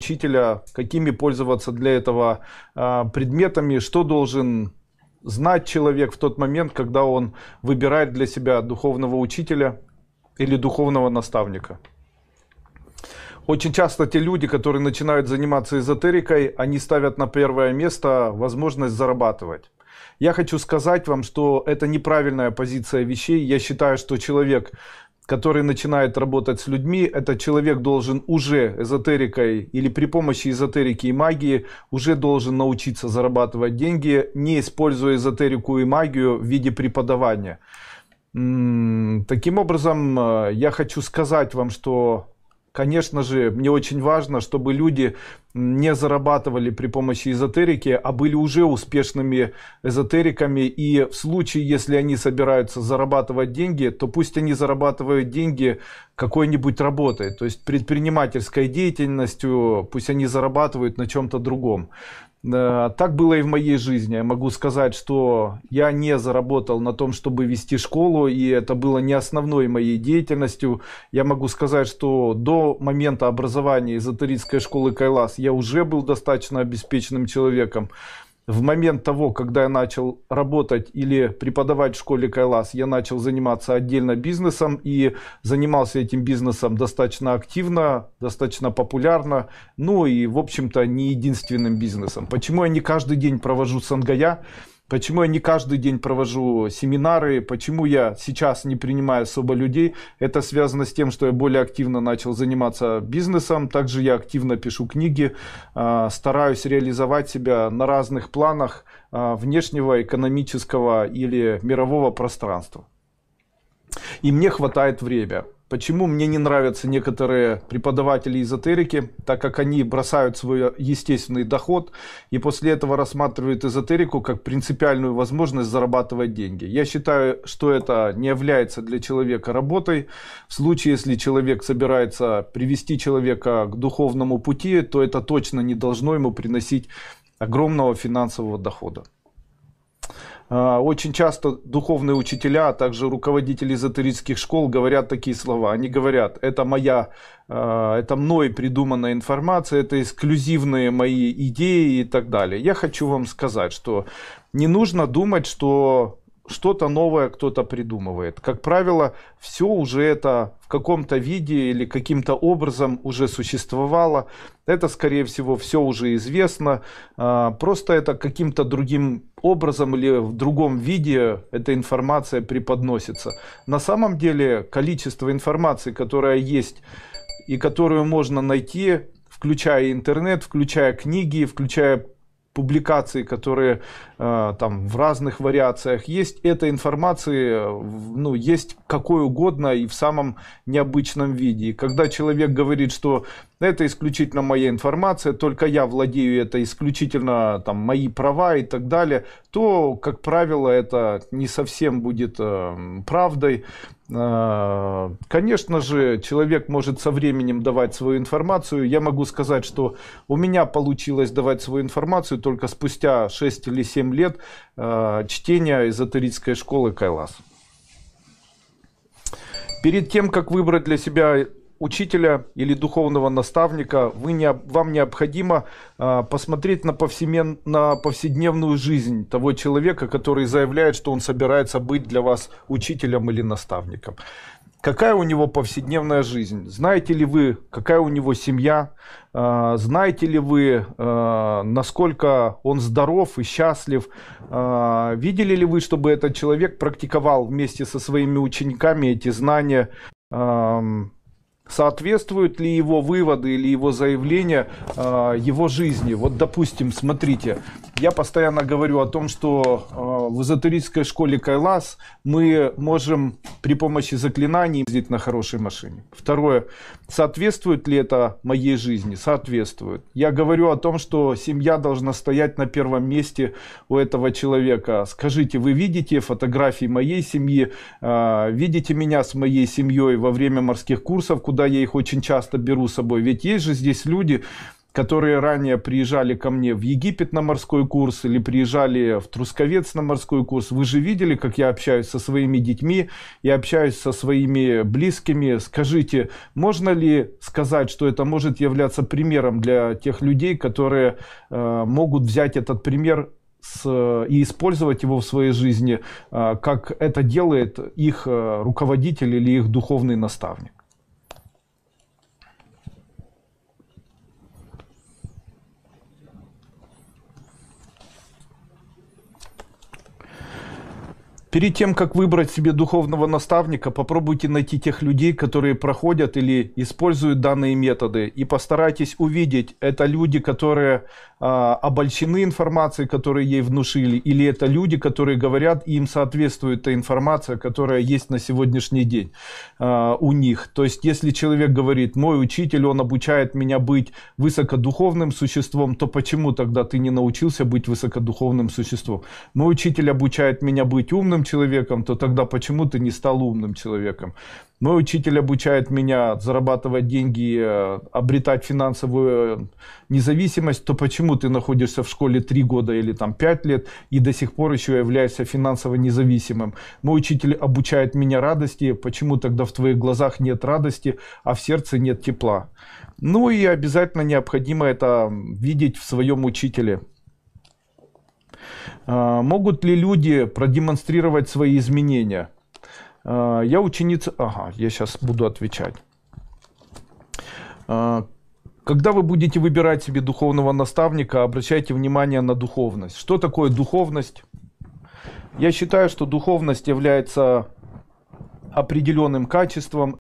учителя, какими пользоваться для этого предметами, что должен знать человек в тот момент, когда он выбирает для себя духовного учителя или духовного наставника. Очень часто те люди, которые начинают заниматься эзотерикой, они ставят на первое место возможность зарабатывать. Я хочу сказать вам, что это неправильная позиция вещей. Я считаю, что человек, который начинает работать с людьми, этот человек должен уже эзотерикой или при помощи эзотерики и магии уже должен научиться зарабатывать деньги, не используя эзотерику и магию в виде преподавания. Таким образом, я хочу сказать вам, что... Конечно же, мне очень важно, чтобы люди не зарабатывали при помощи эзотерики, а были уже успешными эзотериками. И в случае, если они собираются зарабатывать деньги, то пусть они зарабатывают деньги какой-нибудь работой. То есть предпринимательской деятельностью, пусть они зарабатывают на чем-то другом. Так было и в моей жизни. Я могу сказать, что я не заработал на том, чтобы вести школу, и это было не основной моей деятельностью. Я могу сказать, что до момента образования эзотерической школы Кайлас я уже был достаточно обеспеченным человеком. В момент того, когда я начал работать или преподавать в школе Кайлас, я начал заниматься отдельно бизнесом и занимался этим бизнесом достаточно активно, достаточно популярно, ну и, в общем-то, не единственным бизнесом. Почему я не каждый день провожу сангая? Почему я не каждый день провожу семинары, почему я сейчас не принимаю особо людей, это связано с тем, что я более активно начал заниматься бизнесом, также я активно пишу книги, стараюсь реализовать себя на разных планах внешнего, экономического или мирового пространства. И мне хватает времени. Почему мне не нравятся некоторые преподаватели эзотерики, так как они бросают свой естественный доход и после этого рассматривают эзотерику как принципиальную возможность зарабатывать деньги. Я считаю, что это не является для человека работой. В случае, если человек собирается привести человека к духовному пути, то это точно не должно ему приносить огромного финансового дохода. Очень часто духовные учителя, а также руководители эзотерических школ говорят такие слова. Они говорят, это мной придуманная информация, это эксклюзивные мои идеи и так далее. Я хочу вам сказать, что не нужно думать, что что-то новое кто-то придумывает. Как правило, все уже это в каком-то виде или каким-то образом уже существовало. Это, скорее всего, все уже известно. Просто это каким-то другим образом или в другом виде эта информация преподносится. На самом деле, количество информации, которая есть и которую можно найти, включая интернет, включая книги, включая публикации, которые там в разных вариациях есть, этой информации есть какой угодно и в самом необычном виде. И когда человек говорит, что это исключительно моя информация, только я владею, это исключительно там мои права и так далее, то, как правило, это не совсем будет правдой. Конечно же, человек может со временем давать свою информацию. Я могу сказать, что у меня получилось давать свою информацию только спустя 6 или 7 лет чтения эзотерической школы Кайлас. Перед тем, как выбрать для себя учителя или духовного наставника, вам необходимо посмотреть на повседневную жизнь того человека, который заявляет, что он собирается быть для вас учителем или наставником. Какая у него повседневная жизнь? Знаете ли вы, какая у него семья? Знаете ли вы, насколько он здоров и счастлив? Видели ли вы, чтобы этот человек практиковал вместе со своими учениками эти знания? Соответствуют ли его выводы или его заявления его жизни? Вот, допустим, смотрите, я постоянно говорю о том, что в эзотерической школе Кайлас мы можем при помощи заклинаний ездить на хорошей машине. Второе, соответствует ли это моей жизни? Соответствует. Я говорю о том, что семья должна стоять на первом месте у этого человека. Скажите, вы видите фотографии моей семьи, видите меня с моей семьей во время морских курсов, куда я их очень часто беру с собой? Ведь есть же здесь люди, которые ранее приезжали ко мне в Египет на морской курс или приезжали в Трусковец на морской курс, вы же видели, как я общаюсь со своими детьми, я общаюсь со своими близкими. Скажите, можно ли сказать, что это может являться примером для тех людей, которые могут взять этот пример и использовать его в своей жизни, как это делает их руководитель или их духовный наставник? Перед тем, как выбрать себе духовного наставника, попробуйте найти тех людей, которые проходят или используют данные методы, и постарайтесь увидеть, это люди, которые обольщены информацией, которую ей внушили, или это люди, которые говорят, и им соответствует та информация, которая есть на сегодняшний день у них. То есть, если человек говорит, мой учитель, он обучает меня быть высокодуховным существом, то почему тогда ты не научился быть высокодуховным существом? Мой учитель обучает меня быть умным человеком, то тогда почему ты не стал умным человеком? Мой учитель обучает меня зарабатывать деньги, обретать финансовую независимость, то почему ты находишься в школе 3 года или там 5 лет и до сих пор еще являешься финансово независимым? Мой учитель обучает меня радости, почему тогда в твоих глазах нет радости, а в сердце нет тепла? Ну и обязательно необходимо это видеть в своем учителе. Могут ли люди продемонстрировать свои изменения? Я ученица... Ага, я сейчас буду отвечать. Когда вы будете выбирать себе духовного наставника, обращайте внимание на духовность. Что такое духовность? Я считаю, что духовность является определенным качеством.